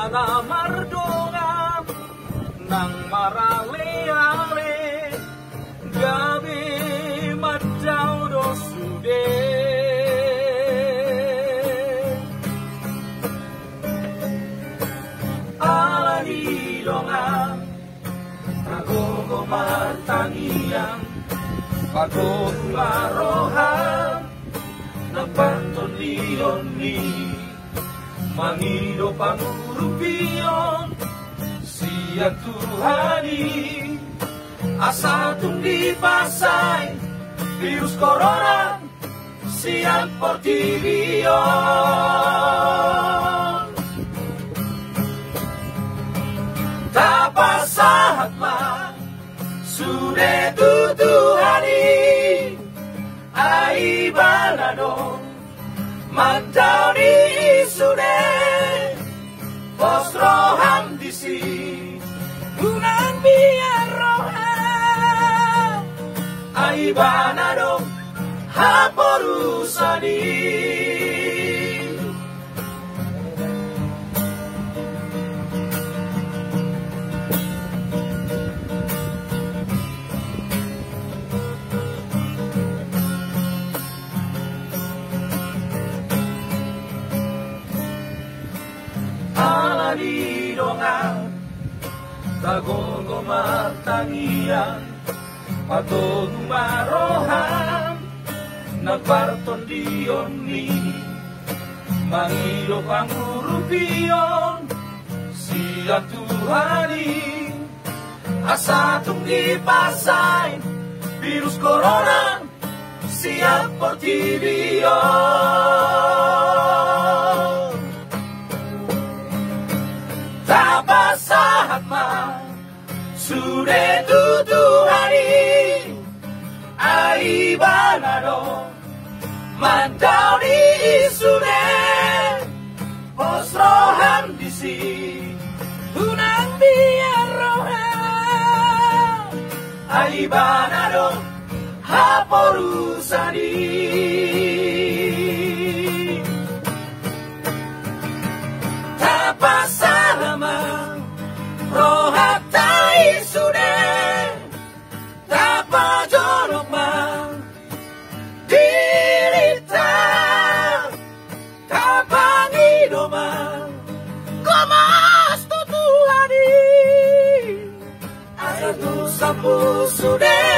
Tanah Mardunga nang marale-ale gabi macau dosude ala dilonga agogo martangiang agogo maroham napanton lion ni mangido pangurupion siang Tuhani asatung dipasai virus corona siang portirion tapasahat ma sude tutuhani ai balado mantau di sude postroham disi gunang biar roham ai banado haporusani di donga tagongo martangiang patog maroham nagparton diyon ni mangilo pangurupion siang Tuhani asatong ipasay virus corona siang portirion tapasahat ma sude tutuhani ai banado mantau di isude posroham disi unang biar roham ai banado haporusani Pasalama rohatai sude tapajorokman dirita tapangidoman komas tutuhani asatu sapu sude